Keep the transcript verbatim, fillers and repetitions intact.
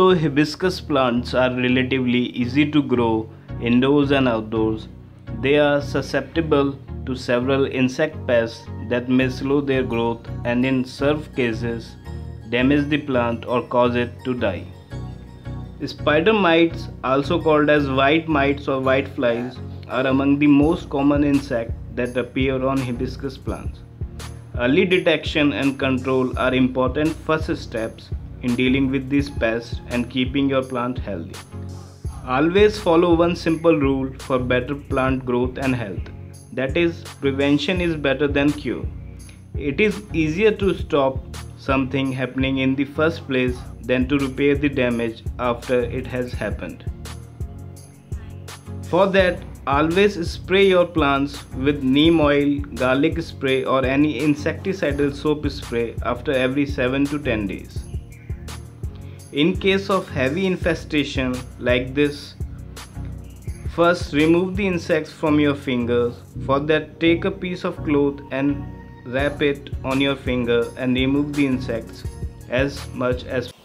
Although hibiscus plants are relatively easy to grow indoors and outdoors, they are susceptible to several insect pests that may slow their growth and in some cases damage the plant or cause it to die. Spider mites, also called as white mites or white flies, are among the most common insects that appear on hibiscus plants. Early detection and control are important first steps in dealing with these pests and keeping your plant healthy. Always follow one simple rule for better plant growth and health. That is, prevention is better than cure. It is easier to stop something happening in the first place than to repair the damage after it has happened. For that, always spray your plants with neem oil, garlic spray or any insecticidal soap spray after every seven to ten days. In case of heavy infestation like this, first remove the insects from your fingers. For that, take a piece of cloth and wrap it on your finger and remove the insects as much as possible.